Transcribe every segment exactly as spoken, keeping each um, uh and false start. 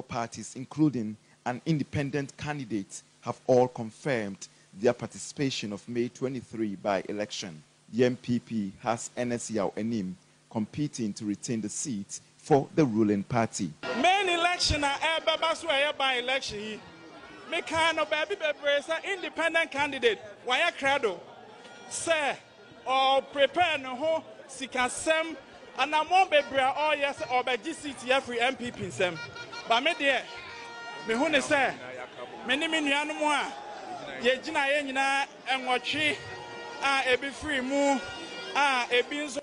Parties, including an independent candidate, have all confirmed their participation of May twenty-third by election. The N P P has Nsiah Anim competing to retain the seat for the ruling party. Main election are Philip Basua by election. Me kind of baby baby independent candidate. Why credo? Sir, or prepare no ho sikasem and among baby all yes or by G C T free M P P sem. But me dear, me who say me ni me nuanu mo a ye gina ye nyina enwotwe a ebi free mu.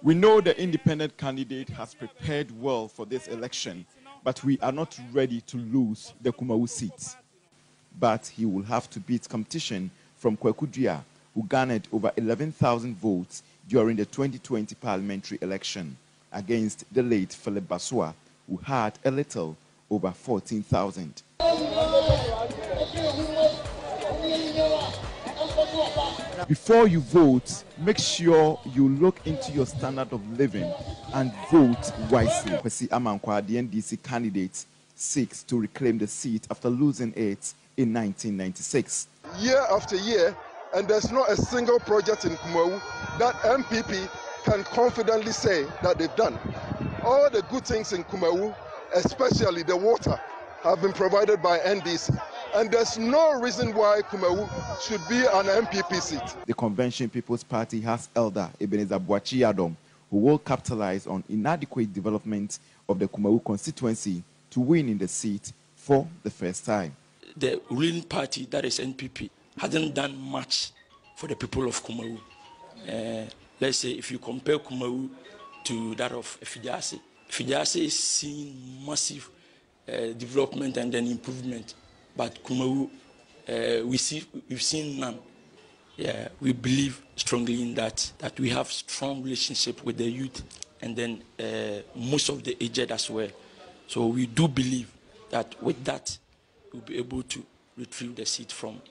We know the independent candidate has prepared well for this election, but we are not ready to lose the Kumawu seat. But he will have to beat competition from Kwekudria, who garnered over eleven thousand votes during the twenty twenty parliamentary election, against the late Philip Basua, who had a little over fourteen thousand. Before you vote, make sure you look into your standard of living and vote wisely. Pesi Amankwa, the N D C candidate, seeks to reclaim the seat after losing it in nineteen ninety-six. Year after year, and there's not a single project in Kumawu that N P P can confidently say that they've done. All the good things in Kumawu, especially the water, have been provided by N D C. And there's no reason why Kumawu should be an N P P seat. The Convention People's Party has elder Ebenezer Boachi Yadom, who will capitalize on inadequate development of the Kumawu constituency to win in the seat for the first time. The ruling party, that is N P P, hasn't done much for the people of Kumawu. Uh, let's say if you compare Kumawu to that of Efiduase, Efiduase is seeing massive uh, development and then improvement. But Kumawu, uh, we see, we've seen none. Yeah, we believe strongly in that, that we have strong relationship with the youth and then uh, most of the aged as well. So we do believe that with that, we'll be able to retrieve the seat from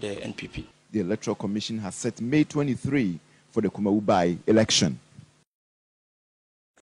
the N P P. The Electoral Commission has set May twenty-third for the Kumawu by election.